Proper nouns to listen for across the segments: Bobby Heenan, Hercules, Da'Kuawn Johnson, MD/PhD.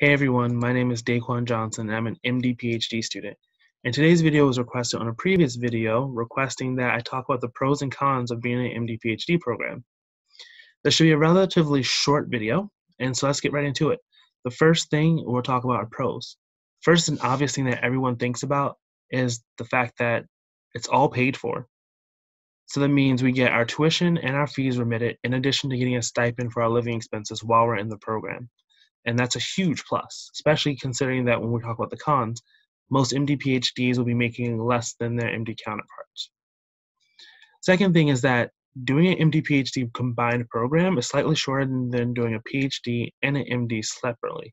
Hey everyone, my name is Da'Kuawn Johnson and I'm an MD/PhD student. And today's video was requested on a previous video requesting that I talk about the pros and cons of being an MD/PhD program. This should be a relatively short video, and so let's get right into it. The first thing we'll talk about are pros. First and obvious thing that everyone thinks about is the fact that it's all paid for. So that means we get our tuition and our fees remitted in addition to getting a stipend for our living expenses while we're in the program. And that's a huge plus, especially considering that when we talk about the cons, most MD/PhDs will be making less than their MD counterparts. Second thing is that doing an MD/PhD combined program is slightly shorter than doing a PhD and an MD separately,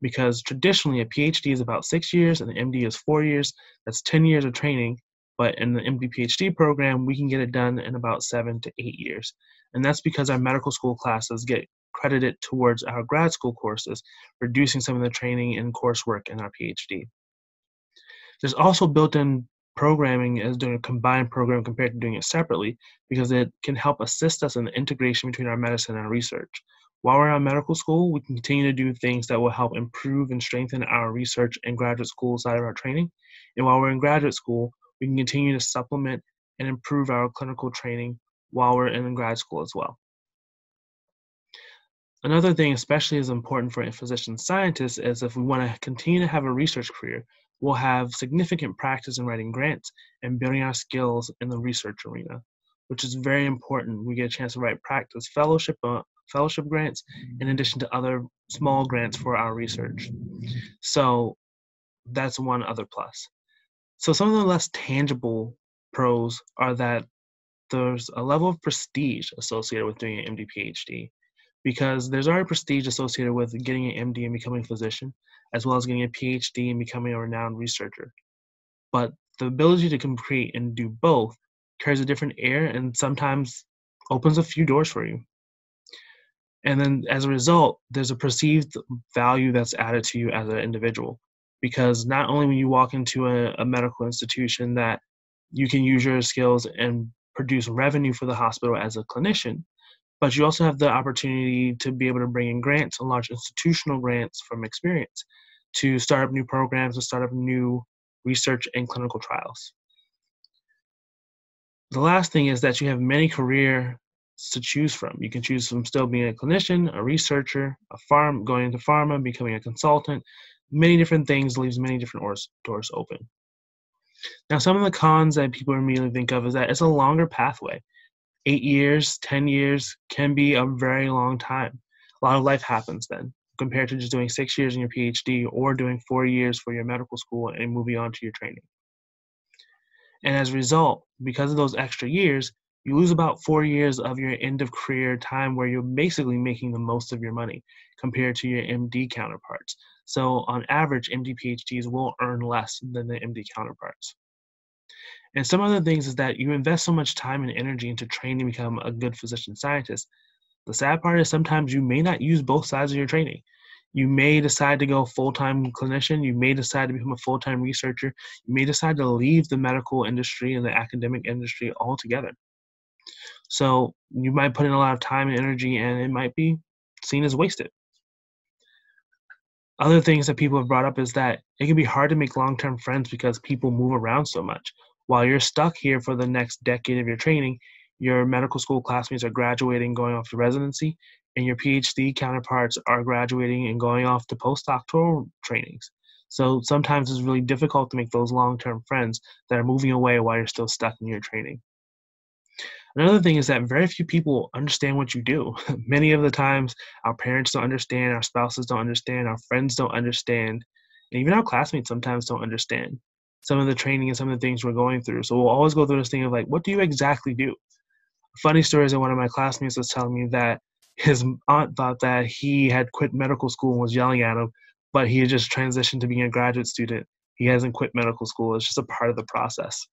because traditionally a PhD is about 6 years and an MD is 4 years. That's 10 years of training, but in the MD/PhD program, we can get it done in about 7 to 8 years. And that's because our medical school classes get credited towards our grad school courses, reducing some of the training and coursework in our PhD. There's also built-in programming as doing a combined program compared to doing it separately, because it can help assist us in the integration between our medicine and our research. While we're in medical school, we can continue to do things that will help improve and strengthen our research and graduate school side of our training. And while we're in graduate school, we can continue to supplement and improve our clinical training while we're in grad school as well. Another thing especially is important for physician scientists is if we want to continue to have a research career, we'll have significant practice in writing grants and building our skills in the research arena, which is very important. We get a chance to write practice fellowship grants in addition to other small grants for our research. So that's one other plus. So some of the less tangible pros are that there's a level of prestige associated with doing an MD/PhD. Because there's already prestige associated with getting an MD and becoming a physician, as well as getting a PhD and becoming a renowned researcher. But the ability to complete and do both carries a different air and sometimes opens a few doors for you. And then as a result, there's a perceived value that's added to you as an individual. Because not only when you walk into a medical institution that you can use your skills and produce revenue for the hospital as a clinician, but you also have the opportunity to be able to bring in grants and large institutional grants from experience to start up new programs and start up new research and clinical trials. The last thing is that you have many careers to choose from. You can choose from still being a clinician, a researcher, going into pharma, becoming a consultant. Many different things leaves many different doors open. Now, some of the cons that people immediately think of is that it's a longer pathway. 8 years, 10 years can be a very long time. A lot of life happens then compared to just doing 6 years in your PhD or doing 4 years for your medical school and moving on to your training. And as a result, because of those extra years, you lose about 4 years of your end of career time where you're basically making the most of your money compared to your MD counterparts. So on average, MD/PhDs will earn less than the MD counterparts. And some other things is that you invest so much time and energy into training to become a good physician scientist. The sad part is sometimes you may not use both sides of your training. You may decide to go full-time clinician. You may decide to become a full-time researcher. You may decide to leave the medical industry and the academic industry altogether. So you might put in a lot of time and energy, and it might be seen as wasted. Other things that people have brought up is that it can be hard to make long-term friends because people move around so much. While you're stuck here for the next decade of your training, your medical school classmates are graduating, going off to residency, and your PhD counterparts are graduating and going off to postdoctoral trainings. So sometimes it's really difficult to make those long-term friends that are moving away while you're still stuck in your training. Another thing is that very few people understand what you do. Many of the times, our parents don't understand, our spouses don't understand, our friends don't understand, and even our classmates sometimes don't understand some of the training and some of the things we're going through. So we'll always go through this thing of like, what do you exactly do? Funny story is that one of my classmates was telling me that his aunt thought that he had quit medical school and was yelling at him, but he had just transitioned to being a graduate student. He hasn't quit medical school. It's just a part of the process.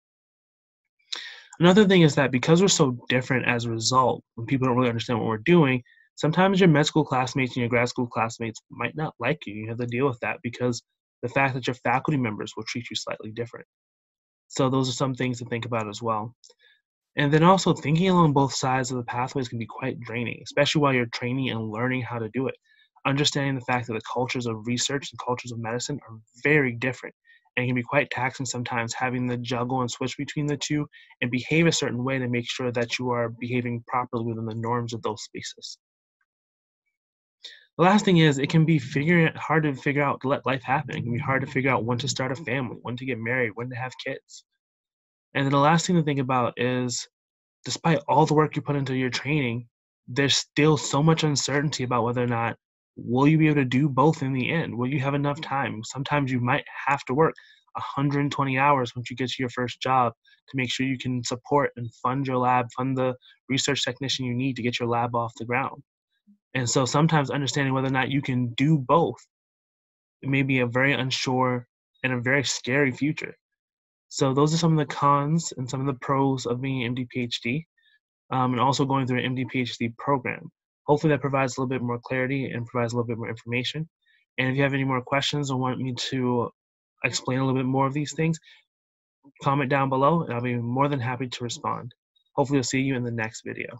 Another thing is that because we're so different as a result, when people don't really understand what we're doing, sometimes your med school classmates and your grad school classmates might not like you. You have to deal with that because the fact that your faculty members will treat you slightly different. So those are some things to think about as well. And then also thinking along both sides of the pathways can be quite draining, especially while you're training and learning how to do it. understanding the fact that the cultures of research and cultures of medicine are very different, and it can be quite taxing sometimes having to juggle and switch between the two and behave a certain way to make sure that you are behaving properly within the norms of those spaces. The last thing is, it can be hard to figure out to let life happen. It can be hard to figure out when to start a family, when to get married, when to have kids. And then the last thing to think about is, despite all the work you put into your training, there's still so much uncertainty about whether or not will you be able to do both in the end? Will you have enough time? Sometimes you might have to work 120 hours once you get to your first job to make sure you can support and fund your lab, fund the research technician you need to get your lab off the ground. And so sometimes understanding whether or not you can do both, it may be a very unsure and a very scary future. So those are some of the cons and some of the pros of being an MD-PhD, and also going through an MD-PhD program. Hopefully that provides a little bit more clarity and provides a little bit more information. And if you have any more questions or want me to explain a little bit more of these things, comment down below and I'll be more than happy to respond. Hopefully I'll see you in the next video.